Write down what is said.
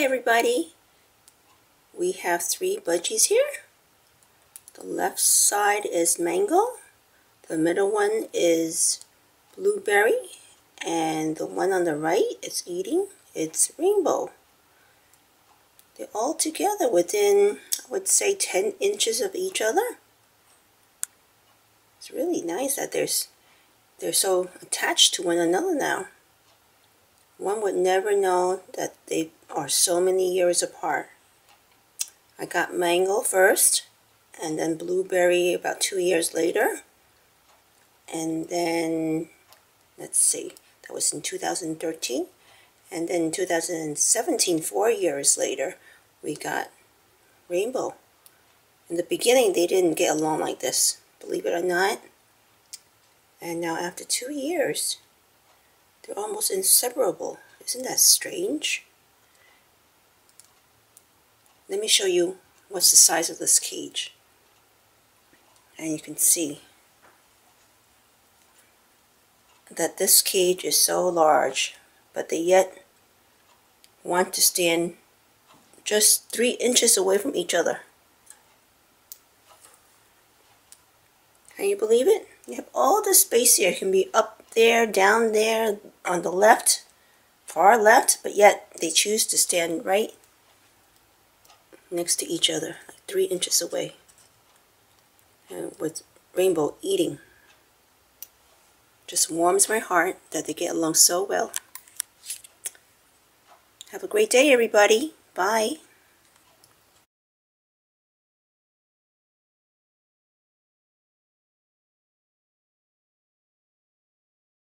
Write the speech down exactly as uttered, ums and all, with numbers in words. Hey everybody, we have three budgies here. The left side is mango, the middle one is blueberry, and the one on the right is eating, it's rainbow. They're all together within, I would say, ten inches of each other. It's really nice that there's, they're so attached to one another now. One would never know that they are so many years apart. I got mango first, and then blueberry about two years later. And then, let's see, that was in two thousand thirteen. And then in two thousand seventeen, four years later, we got rainbow. In the beginning, they didn't get along like this, believe it or not. And now after two years, they're almost inseparable. Isn't that strange? Let me show you what's the size of this cage. And you can see that this cage is so large, but they yet want to stand just three inches away from each other. Can you believe it? You have all this space here. It can be up there, down there, on the left, far left, but yet they choose to stand right next to each other, like three inches away, and with rainbow eating. Just warms my heart that they get along so well. Have a great day, everybody. Bye.